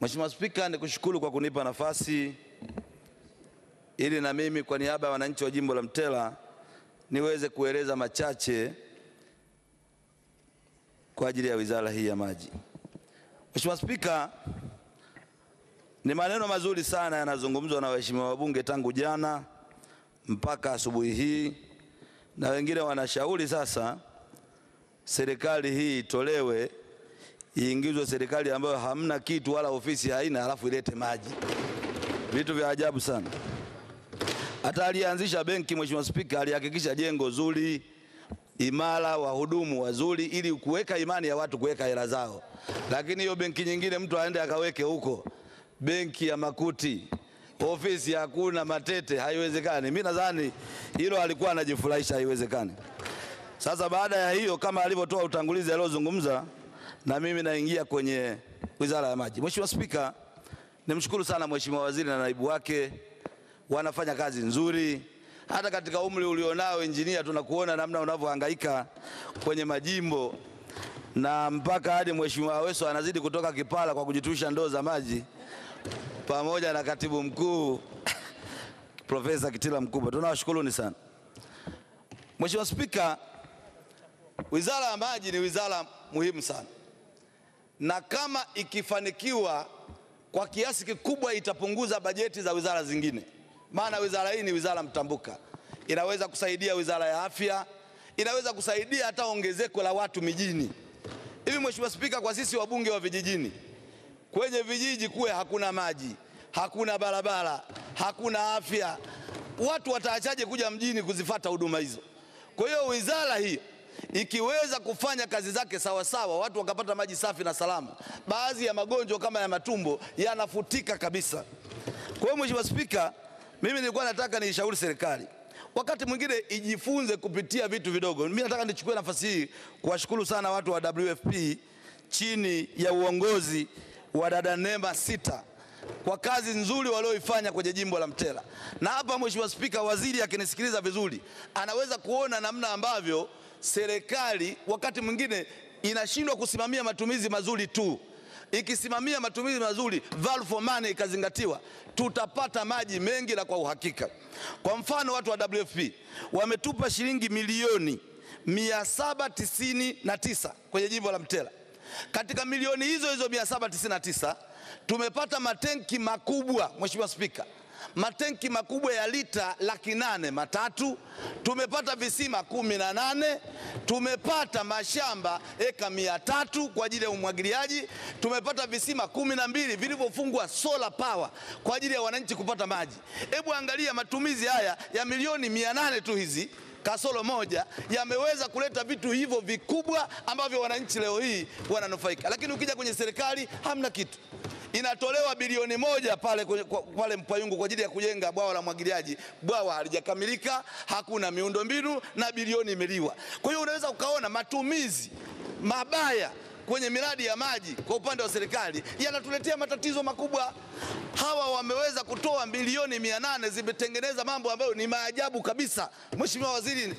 Mheshimiwa Spika, nikushukuru kwa kunipa nafasi ili na mimi kwa niaba ya wananchi wa jimbo la Mtera niweze kueleza machache kwa ajili ya wizara hii ya maji. Mheshimiwa Spika, ni maneno mazuri sana yanazungumzwa na waheshimiwa wabunge tangu jana mpaka asubuhi hii, na wengine wanashauri sasa serikali hii itolewe, iingizwe serikali ambayo hamna kitu wala ofisi haina, halafu ilete maji. Vitu vya ajabu sana. Hata alianzisha benki, Mheshimiwa Spika, alihakikisha jengo zuri, imara, wahudumu wazuri, ili kuweka imani ya watu kuweka hela zao. Lakini hiyo benki nyingine mtu aende akaweke huko, benki ya makuti, ofisi hakuna, matete, haiwezekani. Mimi nadhani hilo alikuwa anajifurahisha, haiwezekani. Sasa baada ya hiyo, kama alivyotoa utangulizi aliozungumza, na mimi naingia kwenye wizara ya maji. Mheshimiwa Spika, nimshukuru sana Mheshimiwa Waziri na naibu wake, wanafanya kazi nzuri. Hata katika umri ulionao engineer, tunakuona namna unavyohangaika kwenye majimbo, na mpaka hadi Mheshimiwa Aweso anazidi kutoka kipala kwa kujitusha ndoo za maji pamoja na katibu mkuu Profesa Kitila Mkumbo. Tunawashukuruni sana. Mheshimiwa Spika, wizara ya maji ni wizara muhimu sana, na kama ikifanikiwa kwa kiasi kikubwa itapunguza bajeti za wizara zingine. Maana wizara hii ni wizara mtambuka, inaweza kusaidia wizara ya afya, inaweza kusaidia hata ongezeko la watu mijini. Hivi Mheshimiwa Spika, kwa sisi wabunge wa vijijini, kwenye vijiji kuwe hakuna maji, hakuna barabara, hakuna afya, watu wataachaje kuja mjini kuzifata huduma hizo? Kwa hiyo wizara hii ikiweza kufanya kazi zake sawa sawa, watu wakapata maji safi na salama, baadhi ya magonjwa kama ya matumbo yanafutika kabisa. Kwa hiyo Mheshimiwa Spika, mimi nilikuwa nataka niishauri serikali wakati mwingine ijifunze kupitia vitu vidogo. Mimi nataka nichukue nafasi hii kuwashukuru sana watu wa WFP chini ya uongozi wa dada Neema Sita kwa kazi nzuri walioifanya kwenye jimbo la Mtera. Na hapa Mheshimiwa Spika, waziri akinisikiliza vizuri anaweza kuona namna ambavyo serikali wakati mwingine inashindwa kusimamia matumizi mazuri tu. Ikisimamia matumizi mazuri, value for money ikazingatiwa, tutapata maji mengi na kwa uhakika. Kwa mfano, watu wa WFP wametupa shilingi milioni 799 kwenye jimbo la Mtera. Katika milioni hizo 799 tumepata matenki makubwa, Mheshimiwa Spika, matenki makubwa ya lita 803, tumepata visima 18, tumepata mashamba eka 300 kwa ajili ya umwagiliaji, tumepata visima 12 vilivyofungwa solar power kwa ajili ya wananchi kupata maji. Hebu angalia matumizi haya ya milioni 800 tu hizi kasoro moja yameweza kuleta vitu hivyo vikubwa ambavyo wananchi leo hii wananufaika. Lakini ukija kwenye serikali hamna kitu. Inatolewa bilioni 1 pale Mpwayungu kwa ajili ya kujenga bwawa la mwagiliaji. Bwawa halijakamilika, hakuna miundombinu na bilioni imeliwa. Kwa hiyo unaweza ukaona matumizi mabaya kwenye miradi ya maji kwa upande wa serikali yanatuletea matatizo makubwa. Hawa wameweza kutoa bilioni 800 zimetengeneza mambo ambayo ni maajabu kabisa. Mheshimiwa Waziri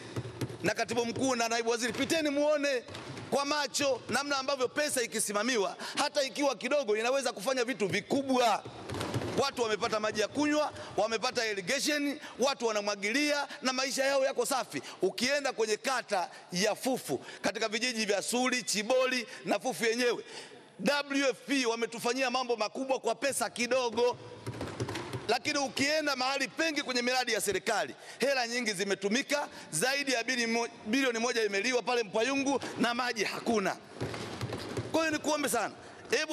na Katibu Mkuu na Naibu Waziri, piteni muone kwa macho namna ambavyo pesa ikisimamiwa hata ikiwa kidogo inaweza kufanya vitu vikubwa. Watu wamepata maji ya kunywa, wamepata irrigation, watu wanamwagilia na maisha yao yako safi. Ukienda kwenye kata ya Fufu, katika vijiji vya Suli, Chiboli na Fufu yenyewe, WFP wametufanyia mambo makubwa kwa pesa kidogo. Lakini ukienda mahali pengi kwenye miradi ya serikali, hela nyingi zimetumika, zaidi ya bilioni 1 imeliwa pale Mpwayungu na maji hakuna. Kwa hiyo nikuombe sana,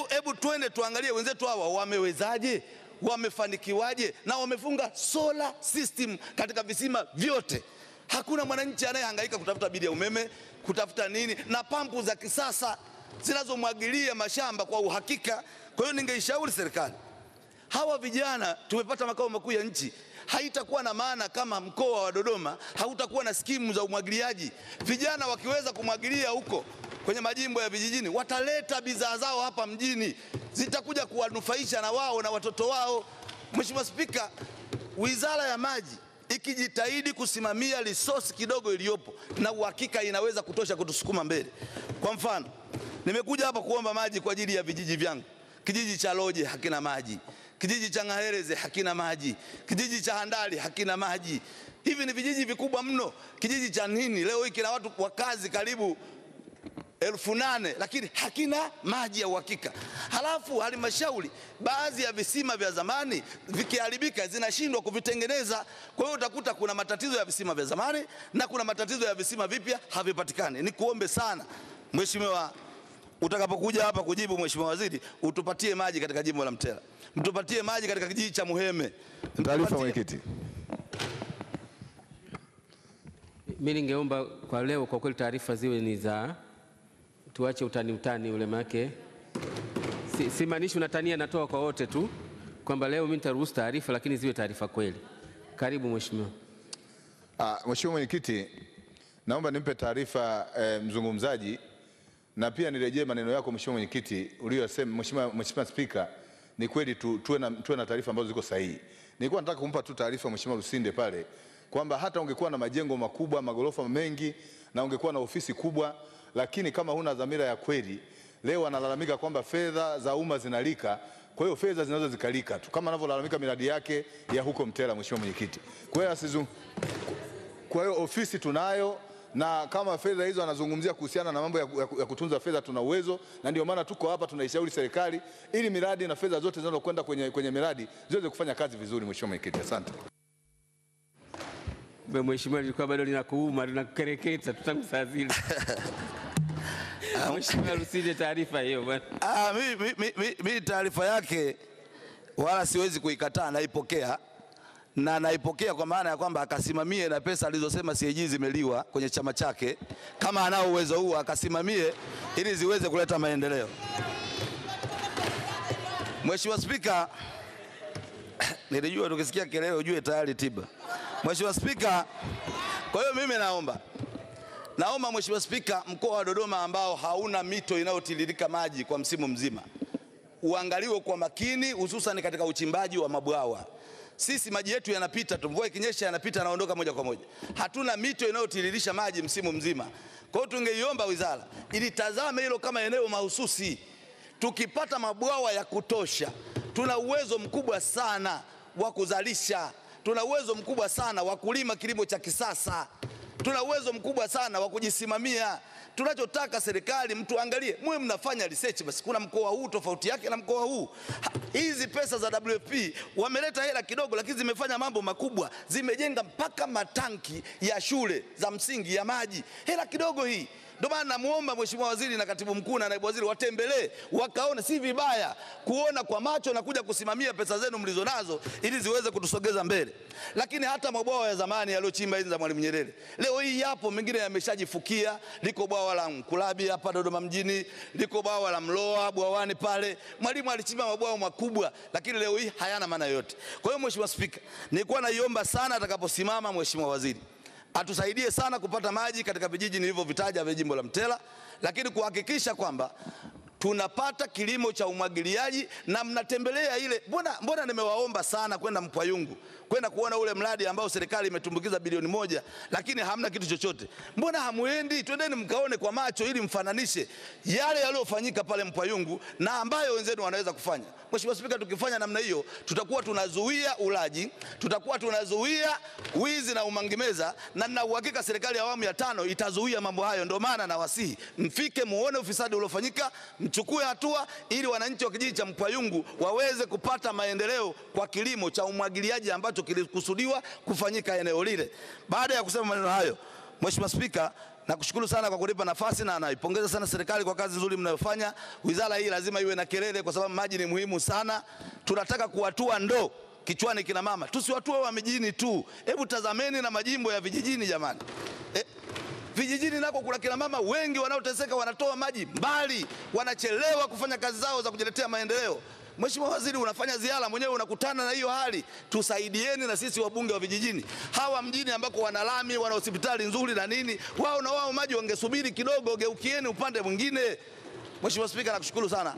hebu twende tuangalie wenzetu hawa wamewezaje, wamefanikiwaje, na wamefunga solar system katika visima vyote. Hakuna mwananchi anayehangaika kutafuta bili ya umeme, kutafuta nini, na pampu za kisasa zinazomwagilia mashamba kwa uhakika. Kwa hiyo ningeishauri serikali, hawa vijana tumepata makao makuu ya nchi, haitakuwa na maana kama mkoa wa Dodoma hautakuwa na skimu za umwagiliaji. Vijana wakiweza kumwagilia huko kwenye majimbo ya vijijini, wataleta bidhaa zao hapa mjini, zitakuja kuwanufaisha na wao na watoto wao. Mheshimiwa Spika, wizara ya maji ikijitahidi kusimamia resource kidogo iliyopo, na uhakika inaweza kutosha kutusukuma mbele. Kwa mfano, nimekuja hapa kuomba maji kwa ajili ya vijiji vyangu. kijiji cha Loje hakina maji, kijiji cha Ngahereze hakina maji, kijiji cha Handali hakina maji. Hivi ni vijiji vikubwa mno. Kijiji cha Nini leo hiki na watu wakazi karibu 8,000 lakini hakina maji ya uhakika. Halafu halmashauri baadhi ya visima vya zamani vikiharibika zinashindwa kuvitengeneza. Kwa hiyo utakuta kuna matatizo ya visima vya zamani na kuna matatizo ya visima vipya havipatikani. Nikuombe sana mheshimiwa, utakapokuja hapa kujibu mheshimiwa waziri, utupatie maji katika jimbo la Mtera, mtupatie maji katika kijiji cha Muheme. Taarifa mwenyekiti. Mimi ningeomba kwa leo kwa kweli taarifa ziwe ni za, tuache utani ule make. Simaanishi unatania, natoa kwa wote tu kwamba leo mimi nitaruhusu taarifa, lakini ziwe taarifa kweli. Karibu mheshimiwa. Mheshimiwa mwenyekiti, naomba nimpe taarifa mzungumzaji, na pia nirejee maneno yako mheshimiwa mwenyekiti uliyosema. Mheshimiwa Spika, ni kweli tuwe na taarifa ambazo ziko sahihi. Nilikuwa nataka kumpa tu taarifa mheshimiwa Lusinde pale kwamba hata ungekuwa na majengo makubwa, magorofa mengi, na ungekuwa na ofisi kubwa, lakini kama huna dhamira ya kweli, leo analalamika kwamba fedha za umma zinalika. Kwa hiyo fedha zinaweza zikalika tu kama anavyolalamika miradi yake ya huko Mtera mheshimiwa mwenyekiti. Kwa hiyo ofisi tunayo, na kama fedha hizo anazungumzia kuhusiana na mambo ya kutunza fedha, tuna uwezo, na ndio maana tuko hapa tunaishauri serikali ili miradi na fedha zote zinazokwenda kwenye miradi ziweze kufanya kazi vizuri mheshimiwa mwenyekiti. Asante. Mheshimiwa alikuwa bado linakuuma, linakukereketa tutamsazili. Mheshimiwa Lusinde, taarifa hiyo bwana. Mimi taarifa yake wala siwezi kuikataa, naipokea. Na naipokea kwa maana ya kwamba akasimamie na pesa alizosema CAG zimeliwa kwenye chama chake, kama anao uwezo huo akasimamie ili ziweze kuleta maendeleo. Mheshimiwa Spika, nilijua tukisikia kelele ujue tayari tiba. Mheshimiwa Spika, kwa hiyo mimi naomba Mheshimiwa Spika, mkoa wa Dodoma ambao hauna mito inayotiririka maji kwa msimu mzima uangaliwe kwa makini, hususan katika uchimbaji wa mabwawa. Sisi maji yetu yanapita tu, mvua ikinyesha yanapita, yanaondoka moja kwa moja. Hatuna mito inayotiririsha maji msimu mzima. Kwa hiyo tungeiomba wizara ili tazame hilo kama eneo mahususi. Tukipata mabwawa ya kutosha, tuna uwezo mkubwa sana wa kuzalisha, tuna uwezo mkubwa sana wa kulima kilimo cha kisasa, tuna uwezo mkubwa sana wa kujisimamia. Tunachotaka serikali mtu angalie, mwe mnafanya research basi, kuna mkoa huu tofauti yake na mkoa huu. Hizi pesa za WFP wameleta hela kidogo, lakini zimefanya mambo makubwa, zimejenga mpaka matanki ya shule za msingi ya maji. Hela kidogo hii. Ndio maana namuomba mheshimiwa waziri na katibu mkuu na naibu waziri watembelee, wakaone si vibaya kuona kwa macho na kuja kusimamia pesa zenu mlizonazo ili ziweze kutusogeza mbele. Lakini hata mabwawa ya zamani yaliochimba hizi za Mwalimu Nyerere, leo hii yapo mengine yameshajifukia. Liko bwawa la Mkulabi hapa Dodoma mjini, liko bwawa la Mloa bwawani pale. Mwalimu alichimba mabwawa makubwa, lakini leo hii hayana maana yote. Kwa hiyo mheshimiwa Spika, nilikuwa naiomba sana atakaposimama mheshimiwa waziri atusaidie sana kupata maji katika vijiji nilivyovitaja vya jimbo la Mtera, lakini kuhakikisha kwamba tunapata kilimo cha umwagiliaji. Na mnatembelea ile, mbona nimewaomba sana kwenda Mpwayungu, kwenda kuona ule mradi ambao serikali imetumbukiza bilioni 1 lakini hamna kitu chochote. Mbona hamuendi? Twendeni mkaone kwa macho ili mfananishe yale yaliyofanyika pale Mpwayungu na ambayo wenzenu wanaweza kufanya. Mheshimiwa Spika, tukifanya namna hiyo tutakuwa tunazuia ulaji, tutakuwa tunazuia wizi na umangemeza, na nina uhakika serikali ya awamu ya 5 itazuia mambo hayo. Ndio maana nawasihi mfike muone ufisadi uliofanyika, mchukue hatua ili wananchi wa kijiji cha Mpwayungu waweze kupata maendeleo kwa kilimo cha umwagiliaji ambacho kilikusudiwa kufanyika eneo lile. Baada ya kusema maneno hayo, Mheshimiwa Spika, nakushukuru sana kwa kunipa nafasi, na naipongeza sana serikali kwa kazi nzuri mnayofanya. Wizara hii lazima iwe na kelele kwa sababu maji ni muhimu sana. Tunataka kuwatua ndoo kichwani kina mama, tusiwatue wa mijini tu. Hebu tazameni na majimbo ya vijijini jamani. Vijijini nako kuna kina mama wengi wanaoteseka, wanatoa maji mbali, wanachelewa kufanya kazi zao za kujiletea maendeleo. Mheshimiwa waziri, unafanya ziara mwenyewe unakutana na hiyo hali. Tusaidieni na sisi wabunge wa vijijini. Hawa mjini ambako wana lami, wana hospitali nzuri na nini, wao na wao maji wangesubiri kidogo, geukieni upande mwingine. Mheshimiwa Spika, nakushukuru sana.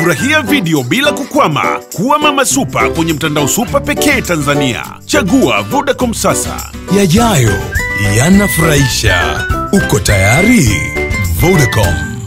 Furahia video bila kukwama. Kuwa Mama Super kwenye mtandao Super pekee Tanzania. Chagua Vodacom sasa. Yajayo yanafurahisha. Uko tayari? Vodacom.